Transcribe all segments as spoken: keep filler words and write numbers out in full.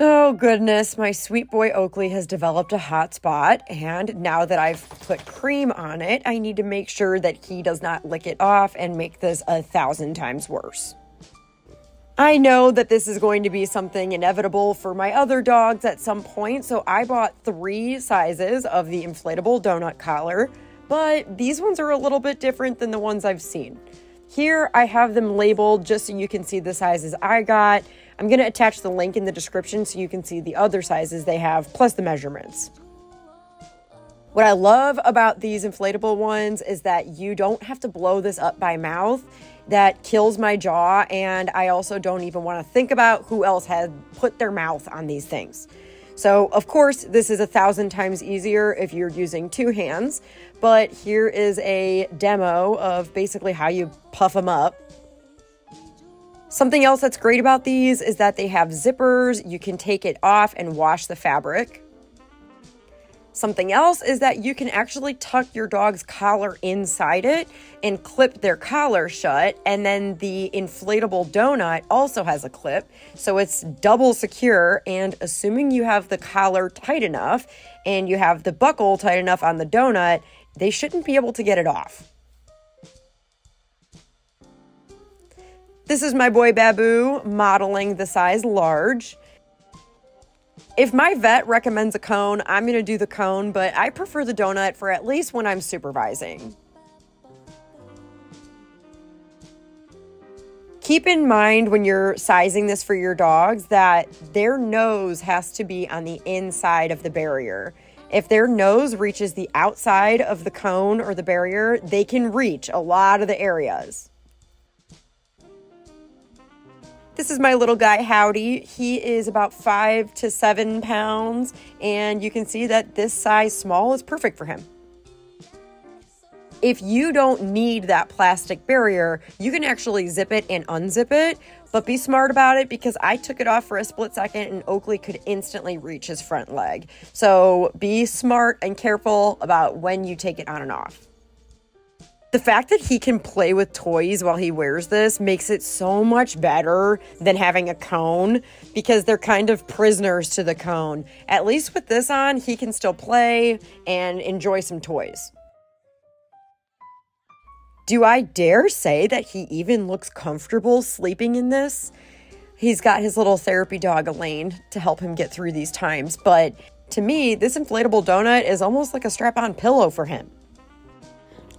Oh goodness, my sweet boy Oakley has developed a hot spot, and now that I've put cream on it, I need to make sure that he does not lick it off and make this a thousand times worse. I know that this is going to be something inevitable for my other dogs at some point, so I bought three sizes of the inflatable donut collar, but these ones are a little bit different than the ones I've seen. Here I have them labeled just so you can see the sizes I got. I'm going to attach the link in the description so you can see the other sizes they have, plus the measurements. What I love about these inflatable ones is that you don't have to blow this up by mouth. That kills my jaw, and I also don't even want to think about who else had put their mouth on these things. So of course this is a thousand times easier if you're using two hands, but here is a demo of basically how you puff them up. Something else that's great about these is that they have zippers. You can take it off and wash the fabric. Something else is that you can actually tuck your dog's collar inside it and clip their collar shut, and then the inflatable donut also has a clip, so it's double secure, and assuming you have the collar tight enough and you have the buckle tight enough on the donut, they shouldn't be able to get it off. This is my boy Babu modeling the size large. If my vet recommends a cone, I'm going to do the cone, but I prefer the donut for at least when I'm supervising. Keep in mind when you're sizing this for your dogs that their nose has to be on the inside of the barrier. If their nose reaches the outside of the cone or the barrier, they can reach a lot of the areas. This is my little guy, Howdy. He is about five to seven pounds, and you can see that this size small is perfect for him. If you don't need that plastic barrier, you can actually zip it and unzip it, but be smart about it because I took it off for a split second and Oakley could instantly reach his front leg. So be smart and careful about when you take it on and off. The fact that he can play with toys while he wears this makes it so much better than having a cone because they're kind of prisoners to the cone. At least with this on, he can still play and enjoy some toys. Do I dare say that he even looks comfortable sleeping in this? He's got his little therapy dog, Elaine, to help him get through these times, but to me, this inflatable donut is almost like a strap-on pillow for him.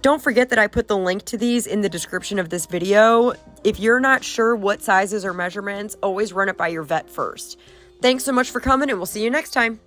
Don't forget that I put the link to these in the description of this video. If you're not sure what sizes or measurements, always run it by your vet first. Thanks so much for coming, and we'll see you next time.